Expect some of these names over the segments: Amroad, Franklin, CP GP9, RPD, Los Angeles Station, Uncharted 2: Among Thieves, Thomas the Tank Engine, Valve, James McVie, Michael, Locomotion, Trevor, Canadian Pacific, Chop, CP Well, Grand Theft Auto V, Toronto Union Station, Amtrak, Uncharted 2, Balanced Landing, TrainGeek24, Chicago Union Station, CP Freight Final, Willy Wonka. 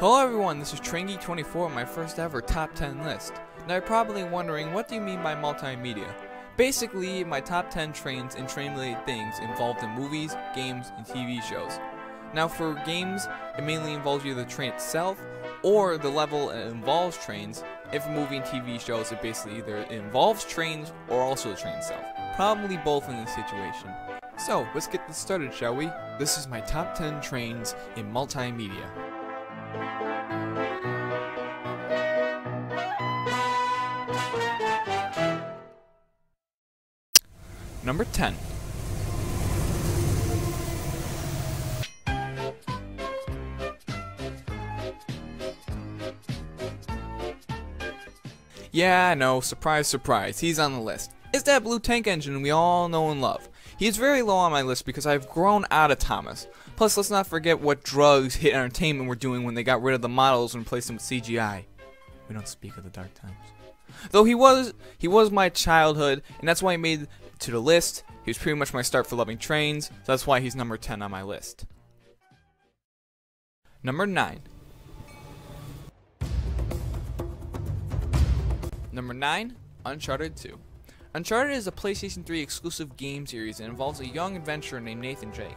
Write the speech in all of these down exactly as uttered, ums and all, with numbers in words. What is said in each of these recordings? Hello everyone, this is Train Geek twenty-four, my first ever top ten list. Now you're probably wondering, what do you mean by multimedia? Basically, my top ten trains and train related things involved in movies, games, and T V shows. Now for games, it mainly involves either the train itself, or the level it involves trains. If a movie and T V shows, it basically either involves trains, or also the train itself. Probably both in this situation. So, let's get this started, shall we? This is my top ten trains in multimedia. Number ten. Yeah, no, surprise, surprise, he's on the list. It's that blue tank engine we all know and love. He is very low on my list because I've grown out of Thomas. Plus, let's not forget what drugs Hit Entertainment were doing when they got rid of the models and replaced them with C G I. We don't speak of the dark times. Though he was, he was my childhood, and that's why he made it to the list. He was pretty much my start for loving trains, so that's why he's number ten on my list. Number nine. Number nine, Uncharted two. Uncharted is a PlayStation three exclusive game series and involves a young adventurer named Nathan Drake.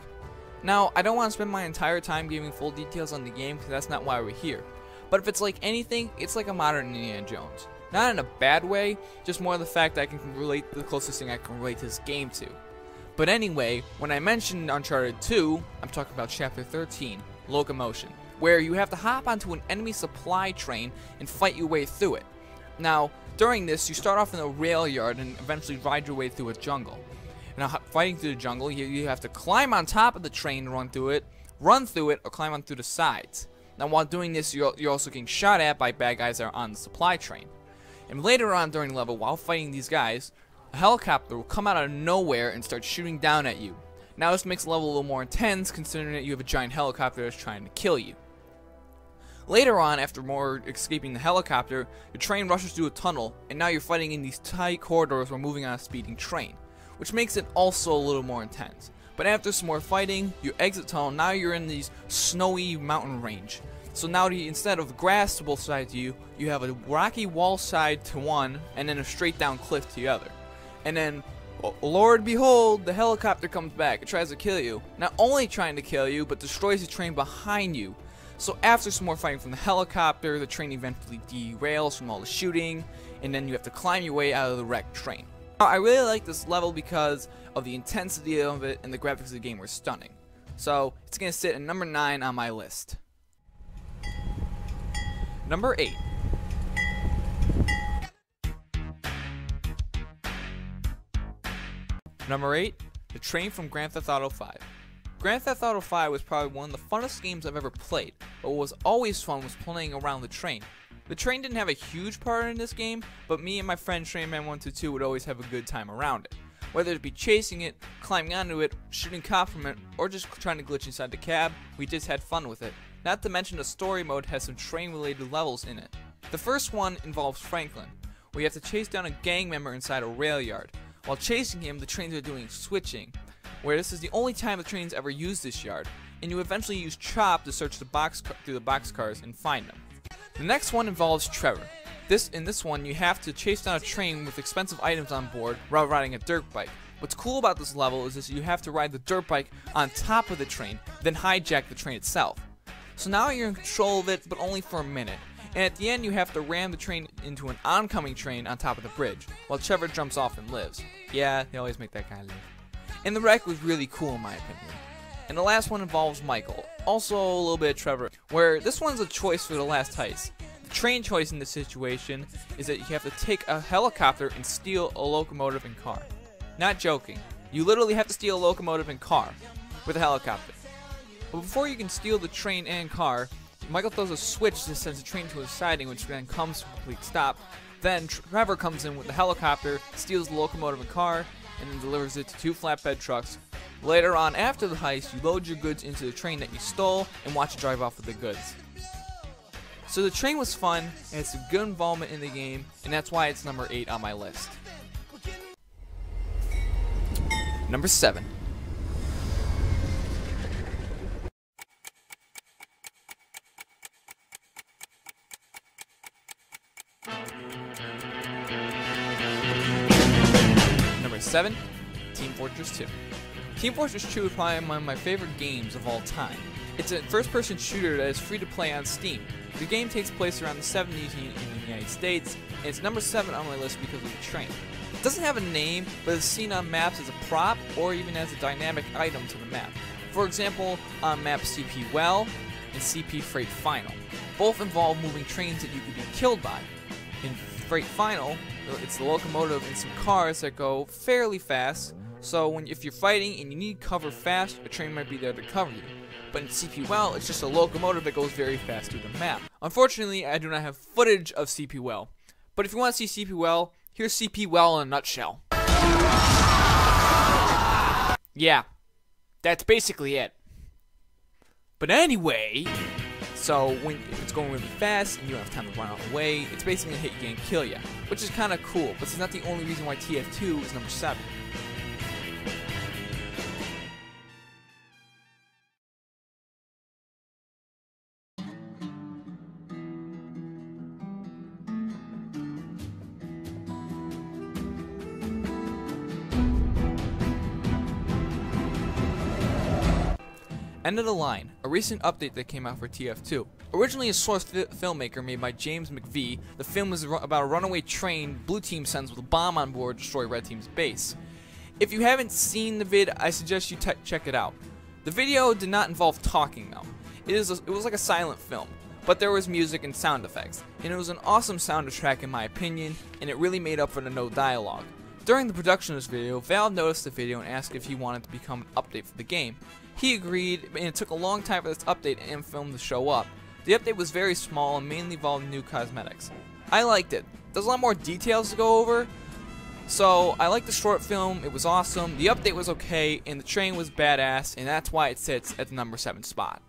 Now, I don't want to spend my entire time giving full details on the game because that's not why we're here. But if it's like anything, it's like a modern Indiana Jones. Not in a bad way, just more the fact that I can relate the closest thing I can relate to this game to. But anyway, when I mentioned Uncharted two, I'm talking about Chapter thirteen, Locomotion, where you have to hop onto an enemy supply train and fight your way through it. Now, during this, you start off in a rail yard and eventually ride your way through a jungle. Now, fighting through the jungle, you, you have to climb on top of the train and run through it, run through it, or climb on through the sides. Now, while doing this, you're, you're also getting shot at by bad guys that are on the supply train. And later on during the level, while fighting these guys, a helicopter will come out of nowhere and start shooting down at you. Now, this makes the level a little more intense, considering that you have a giant helicopter that's trying to kill you. Later on, after more escaping the helicopter, your train rushes through a tunnel, and now you're fighting in these tight corridors while moving on a speeding train, which makes it also a little more intense. But after some more fighting, you exit tunnel, now you're in these snowy mountain range. So now the, instead of grass to both sides of you, you have a rocky wall side to one, and then a straight down cliff to the other. And then, oh, Lord behold, the helicopter comes back, it tries to kill you. Not only trying to kill you, but destroys the train behind you. So after some more fighting from the helicopter, the train eventually derails from all the shooting, and then you have to climb your way out of the wrecked train. Now, I really like this level because of the intensity of it, and the graphics of the game were stunning. So it's going to sit at number nine on my list. Number eight. Number eight, the train from Grand Theft Auto five. Grand Theft Auto five was probably one of the funnest games I've ever played, but what was always fun was playing around the train. The train didn't have a huge part in this game, but me and my friend Trainman one twenty-two would always have a good time around it. Whether it be chasing it, climbing onto it, shooting cops from it, or just trying to glitch inside the cab, we just had fun with it. Not to mention the story mode has some train related levels in it. The first one involves Franklin, where you have to chase down a gang member inside a rail yard. While chasing him, the trains are doing switching, where this is the only time the trains ever use this yard, and you eventually use Chop to search the box through the boxcars and find them. The next one involves Trevor. This In this one, you have to chase down a train with expensive items on board while riding a dirt bike. What's cool about this level is that you have to ride the dirt bike on top of the train, then hijack the train itself. So now you're in control of it, but only for a minute. And at the end, you have to ram the train into an oncoming train on top of the bridge, while Trevor jumps off and lives. Yeah, they always make that kind of live. And the wreck was really cool in my opinion. And the last one involves Michael, also a little bit of Trevor, where this one's a choice for the last heist. The train choice in this situation is that you have to take a helicopter and steal a locomotive and car. Not joking, you literally have to steal a locomotive and car with a helicopter. But before you can steal the train and car, Michael throws a switch that sends the train to a siding, which then comes to a complete stop. Then Trevor comes in with the helicopter, steals the locomotive and car, and then delivers it to two flatbed trucks. Later on, after the heist, you load your goods into the train that you stole and watch it drive off with the goods. So the train was fun, it had some good involvement in the game, and that's why it's number eight on my list. Number seven. S W seven, Team Fortress two. Team Fortress two is probably one of my favorite games of all time. It's a first-person shooter that is free to play on Steam. The game takes place around the seventies in the United States, and it's number seven on my list because of the train. It doesn't have a name, but it's seen on maps as a prop or even as a dynamic item to the map. For example, on map C P Well and C P Freight Final. Both involve moving trains that you could be killed by. In Freight Final, it's the locomotive and some cars that go fairly fast, so when, if you're fighting and you need cover fast, a train might be there to cover you. But in C P Well, it's just a locomotive that goes very fast through the map. Unfortunately, I do not have footage of C P Well. But if you want to see C P Well, here's C P Well in a nutshell. Yeah, that's basically it. But anyway, so when if it's going really fast and you don't have time to run out of the way, it's basically gonna hit you and kill you, which is kind of cool. But it's not the only reason why T F two is number seven. End of the Line, a recent update that came out for T F two. Originally a source fi filmmaker made by James McVie, the film was about a runaway train Blue Team sends with a bomb on board to destroy Red Team's base. If you haven't seen the vid, I suggest you check it out. The video did not involve talking though. It, is a, it was like a silent film, but there was music and sound effects, and it was an awesome soundtrack in my opinion, and it really made up for the no dialogue. During the production of this video, Valve noticed the video and asked if he wanted to become an update for the game. He agreed, and it took a long time for this update and film to show up. The update was very small and mainly involved new cosmetics. I liked it. There's a lot more details to go over, so I liked the short film, it was awesome, the update was okay, and the train was badass, and that's why it sits at the number seven spot.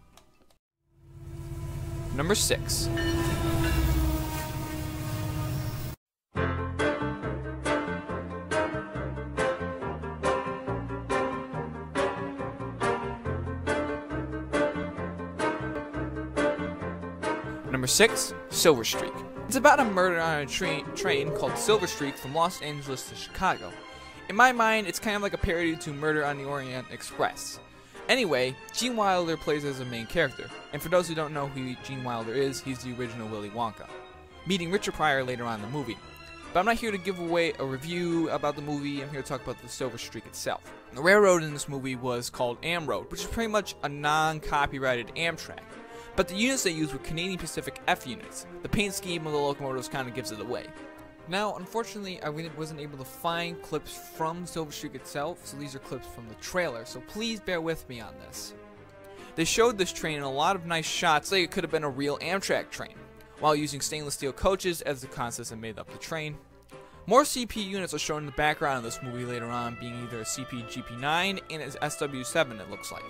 Number six. Number six, Silver Streak. It's about a murder on a train, train called Silver Streak from Los Angeles to Chicago. In my mind, it's kind of like a parody to Murder on the Orient Express. Anyway, Gene Wilder plays as a main character, and for those who don't know who Gene Wilder is, he's the original Willy Wonka, meeting Richard Pryor later on in the movie. But I'm not here to give away a review about the movie, I'm here to talk about the Silver Streak itself. The railroad in this movie was called Amroad, which is pretty much a non-copyrighted Amtrak. But the units they used were Canadian Pacific F units. The paint scheme of the locomotives kind of gives it away. Now, unfortunately, I wasn't able to find clips from Silver Streak itself, so these are clips from the trailer, so please bear with me on this. They showed this train in a lot of nice shots like it could have been a real Amtrak train, while using stainless steel coaches as the constants that made up the train. More C P units are shown in the background of this movie later on, being either a C P G P nine and an S W seven it looks like.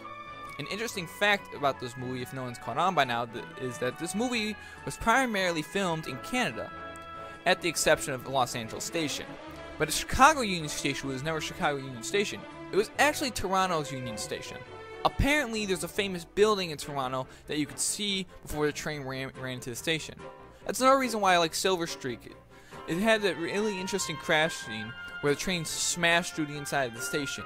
An interesting fact about this movie, if no one's caught on by now, th is that this movie was primarily filmed in Canada, at the exception of the Los Angeles Station. But the Chicago Union Station was never Chicago Union Station, it was actually Toronto's Union Station. Apparently there's a famous building in Toronto that you could see before the train ran, ran into the station. That's another reason why I like Silver Streak. It had that really interesting crash scene where the train smashed through the inside of the station.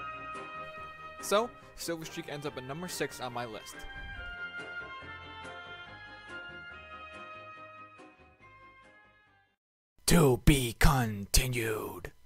So, Silver Streak ends up at number six on my list. To be continued.